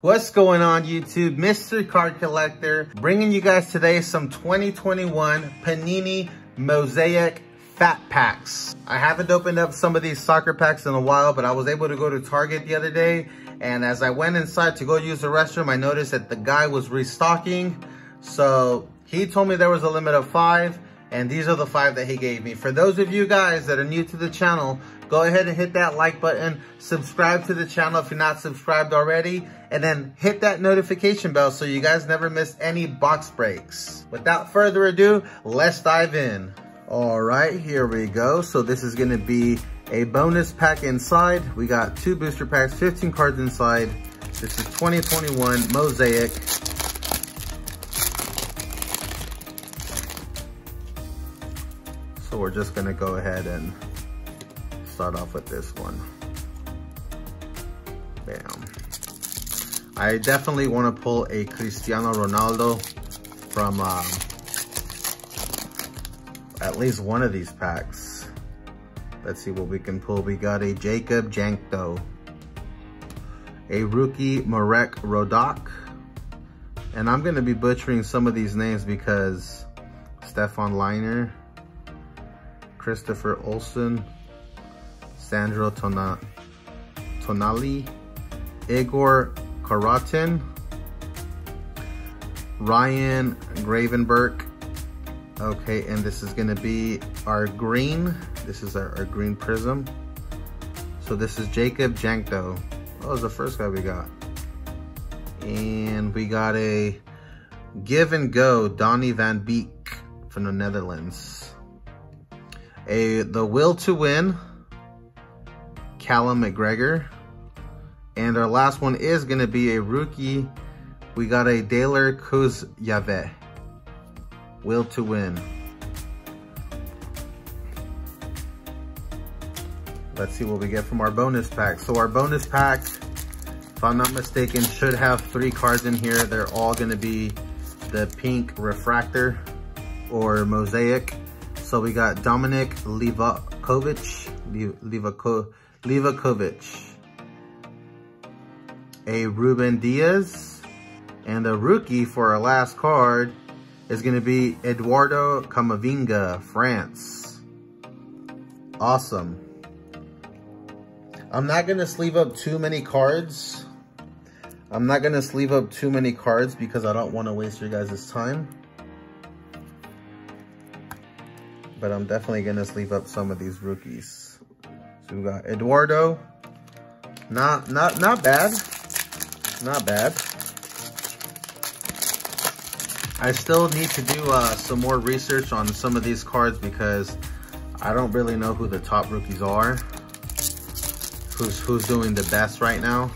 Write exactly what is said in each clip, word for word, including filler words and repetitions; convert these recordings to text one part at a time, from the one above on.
What's going on YouTube? Mystery Card Collector bringing you guys today some twenty twenty-one Panini Mosaic Fat Packs. I haven't opened up some of these soccer packs in a while, but I was able to go to Target the other day, and as I went inside to go use the restroom, I noticed that the guy was restocking. So he told me there was a limit of five, and these are the five that he gave me. For those of you guys that are new to the channel, go ahead and hit that like button, subscribe to the channel if you're not subscribed already, and then hit that notification bell so you guys never miss any box breaks. Without further ado, let's dive in. All right, here we go. So this is gonna be a bonus pack inside. We got two booster packs, fifteen cards inside. This is twenty twenty-one Mosaic. So we're just gonna go ahead and start off with this one. Bam. I definitely want to pull a Cristiano Ronaldo from uh, at least one of these packs. Let's see what we can pull. We got a Jakub Jankto, a rookie Marek Rodak, and I'm going to be butchering some of these names because Stefan Lainer, Christopher Olsen, Sandro Tonali, Igor Karaten, Ryan Gravenberg. Okay, and this is gonna be our green. This is our, our green prism. So this is Jakub Jankto. That was the first guy we got. And we got a give and go Donnie Van Beek from the Netherlands. A The Will to Win, Callum McGregor. And our last one is gonna be a rookie. We got a Daler Kuz Yaveh, Will to Win. Let's see what we get from our bonus pack. So our bonus pack, if I'm not mistaken, should have three cards in here. They're all gonna be the pink refractor or mosaic. So we got Dominic Livakovic, Livakovic, Livakovic, a Ruben Diaz, and a rookie for our last card is gonna be Eduardo Camavinga, France. Awesome. I'm not gonna sleeve up too many cards. I'm not gonna sleeve up too many cards because I don't wanna waste your guys' time. But I'm definitely gonna sleeve up some of these rookies. So we got Eduardo, not, not, not bad, not bad. I still need to do uh, some more research on some of these cards because I don't really know who the top rookies are, who's, who's doing the best right now.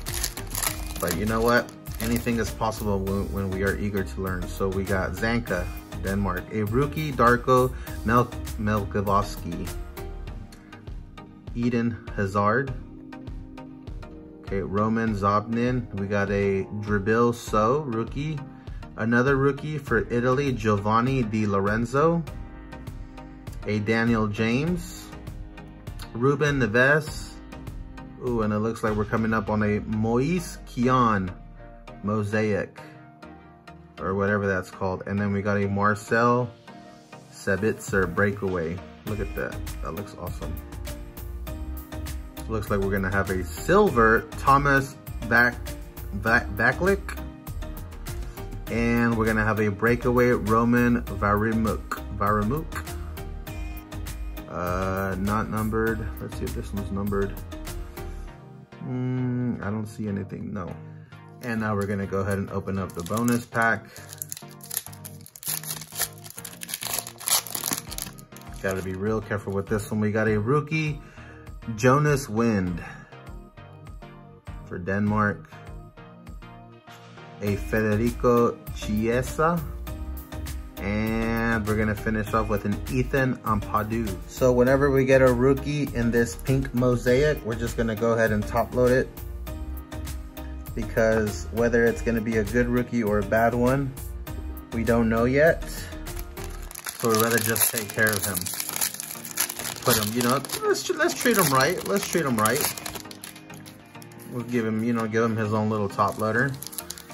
But you know what? Anything is possible when, when we are eager to learn. So we got Zanka, Denmark, a rookie Darko Melkovski, Eden Hazard, okay, Roman Zobnin. We got a Dribil So rookie, another rookie for Italy, Giovanni Di Lorenzo, a Daniel James, Ruben Neves. Ooh, and it looks like we're coming up on a Moise Kean Mosaic, or whatever that's called. And then we got a Marcel Sabitzer Breakaway. Look at that, that looks awesome. Looks like we're gonna have a silver Thomas Back Back Backlick, and we're gonna have a breakaway Roman Varimuk Varimuk. Uh, not numbered. Let's see if this one's numbered. Mm, I don't see anything. No. And now we're gonna go ahead and open up the bonus pack. Gotta be real careful with this one. We got a rookie Jonas Wind for Denmark, a Federico Chiesa, and we're gonna finish off with an Ethan Ampadu. So whenever we get a rookie in this pink mosaic, we're just gonna go ahead and top load it, because whether it's gonna be a good rookie or a bad one, we don't know yet. So we'd rather just take care of him. Put him, you know, let's, let's treat him right. Let's treat him right. We'll give him, you know, give him his own little top loader.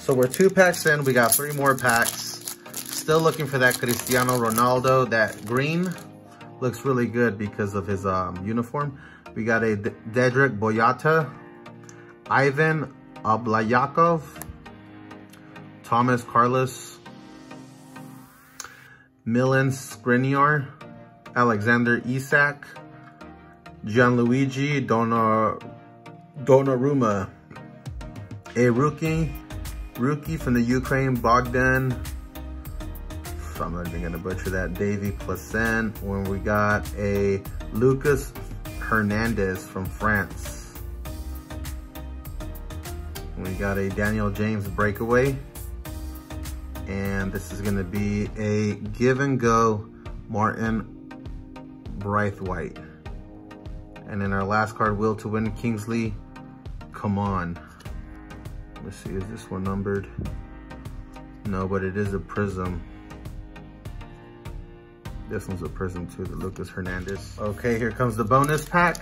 So we're two packs in. We got three more packs. Still looking for that Cristiano Ronaldo. That green looks really good because of his um, uniform. We got a D Dedrick Boyata, Ivan Ablayakov, Thomas Carlos, Milan Skriniar, Alexander Isak, Gianluigi Donnarumma, a rookie, rookie from the Ukraine, Bogdan, I'm not even gonna butcher that, Davy Placen. When we got a Lucas Hernandez from France. We got a Daniel James breakaway. And this is gonna be a give and go Martin Braithwaite. And then our last card, Will to Win, Kingsley Coman. Let's see, is this one numbered? No, but it is a prism. This one's a prism too, the Lucas Hernandez. Okay, here comes the bonus pack.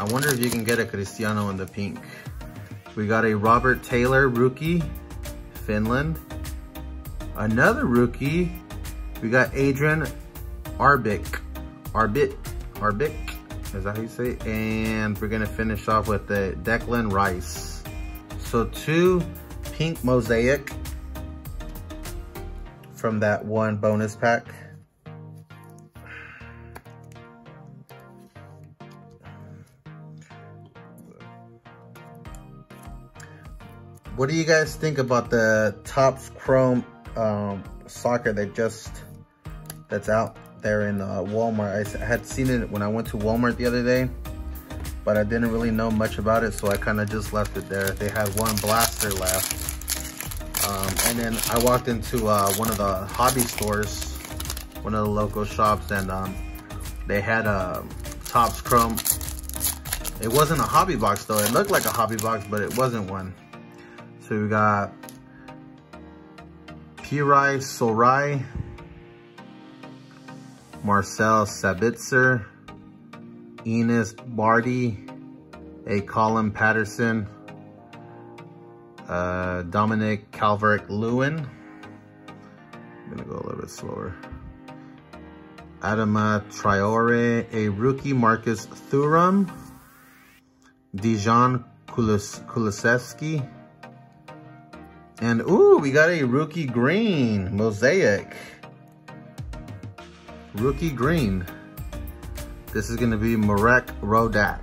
I wonder if you can get a Cristiano in the pink. We got a Robert Taylor rookie, Finland. Another rookie, we got Adrian Arbik. Arbit, Arbik, is that how you say it? And we're gonna finish off with the Declan Rice. So two pink mosaic from that one bonus pack. What do you guys think about the Topps Chrome um, soccer that just, that's out there in uh, Walmart? I had seen it when I went to Walmart the other day, but I didn't really know much about it, so I kind of just left it there. They had one blaster left. Um, and then I walked into uh, one of the hobby stores, one of the local shops, and um, they had a Topps Chrome. It wasn't a hobby box though. It looked like a hobby box, but it wasn't one. So we got Pirai Sorai, Marcel Sabitzer, Enes Bardi, a Colin Patterson, Uh, Dominic Calvert-Lewin. I'm gonna go a little bit slower. Adama Traore, a rookie, Marcus Thuram, Dijon Kulis Kulisevsky, and ooh, we got a rookie green mosaic. Rookie green. This is gonna be Marek Rodak.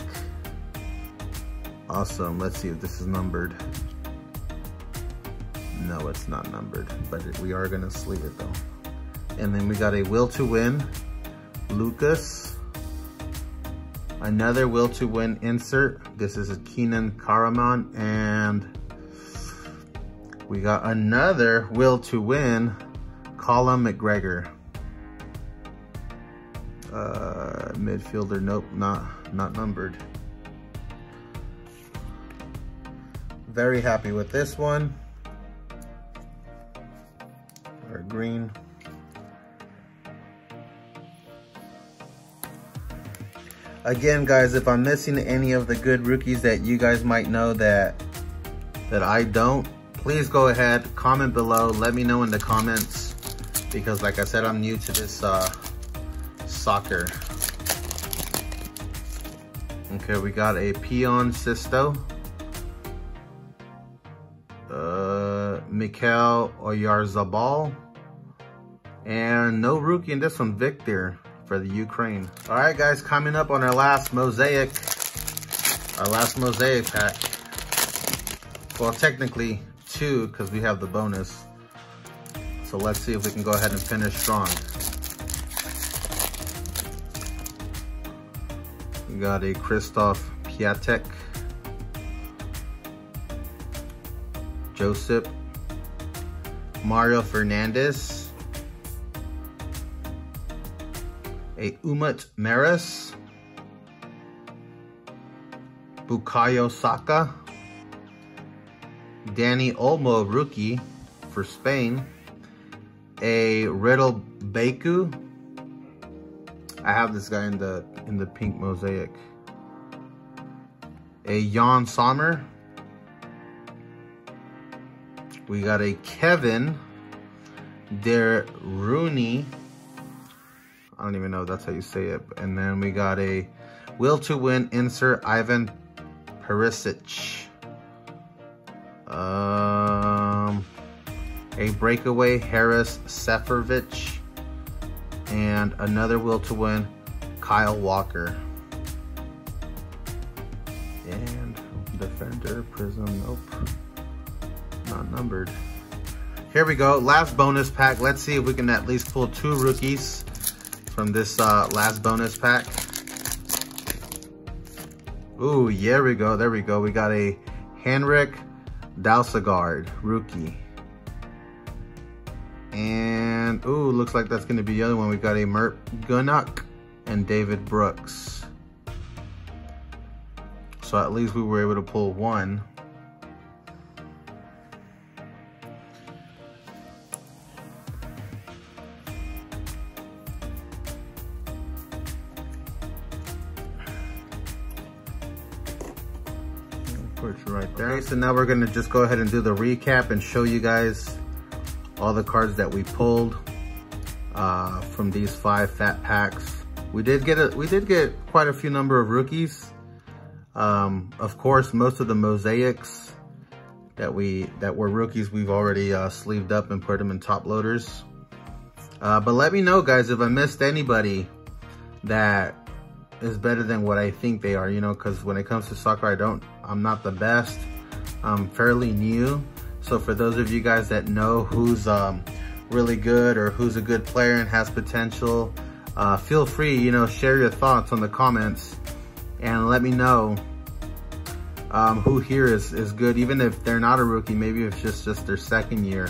Awesome. Let's see if this is numbered. No, it's not numbered, but we are gonna sleeve it though. And then we got a Will to Win, Lucas. Another Will to Win insert. This is a Keenan Karaman. And we got another Will to Win, Callum McGregor. Uh, midfielder, nope, not, not numbered. Very happy with this one. Green. Again, guys, if I'm missing any of the good rookies that you guys might know that that I don't, please go ahead, comment below, let me know in the comments, because like I said, I'm new to this uh, soccer. Okay, we got a Pion Sisto, uh, Mikel Oyarzabal, and no rookie in this one, Victor for the Ukraine. All right, guys, coming up on our last mosaic, our last mosaic pack. Well, technically two, because we have the bonus. So let's see if we can go ahead and finish strong. We got a Krzysztof Piatek, Josip, Mario Fernandez, a Umut Maris, Bukayo Saka, Danny Olmo, rookie for Spain, a Riddle Baku. I have this guy in the in the pink mosaic. a Jan Sommer. We got a Kevin Der Rooney. I don't even know if that's how you say it. And then we got a Will to Win insert Ivan Perisic. Um, a breakaway Harris Seferovic. And another Will to Win Kyle Walker. And defender Prism. Nope. Not numbered. Here we go. Last bonus pack. Let's see if we can at least pull two rookies from this uh, last bonus pack. Ooh, yeah, we go. There we go. We got a Henrik Dalsgaard rookie. And, ooh, looks like that's going to be the other one. We got a Mert Gunnock and David Brooks. So at least we were able to pull one. Right there. Okay, so now we're gonna just go ahead and do the recap and show you guys all the cards that we pulled uh, from these five fat packs. We did get a, we did get quite a few number of rookies. Um, of course, most of the mosaics that we that were rookies we've already uh, sleeved up and put them in top loaders. Uh, but let me know, guys, if I missed anybody that is better than what I think they are, you know, because when it comes to soccer, I don't, I'm not the best. I'm fairly new. So for those of you guys that know who's um, really good or who's a good player and has potential, uh, feel free, you know, share your thoughts on the comments and let me know um, who here is, is good. Even if they're not a rookie, maybe it's just, just their second year.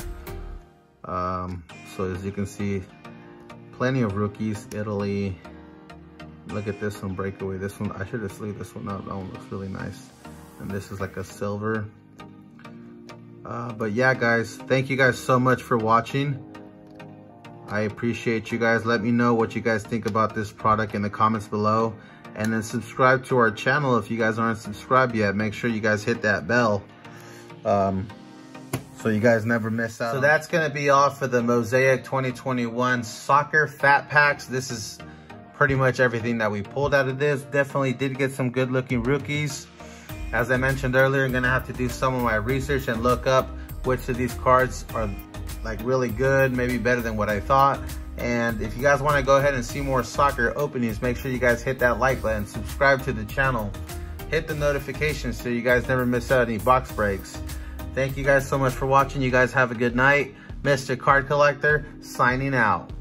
Um, so as you can see, plenty of rookies, Italy. Look at this one, breakaway. This one, I should have sleeved this one up. That one looks really nice. And this is like a silver. Uh, but yeah, guys, thank you guys so much for watching. I appreciate you guys. Let me know what you guys think about this product in the comments below. And then subscribe to our channel if you guys aren't subscribed yet. Make sure you guys hit that bell um, so you guys never miss out. So that's going to be all for the Mosaic twenty twenty-one Soccer Fat Packs. This is pretty much everything that we pulled out of this. Definitely did get some good looking rookies. As I mentioned earlier, I'm gonna have to do some of my research and look up which of these cards are like really good, maybe better than what I thought. And if you guys wanna go ahead and see more soccer openings, make sure you guys hit that like button, subscribe to the channel, hit the notifications so you guys never miss out any box breaks. Thank you guys so much for watching. You guys have a good night. Mister Card Collector, signing out.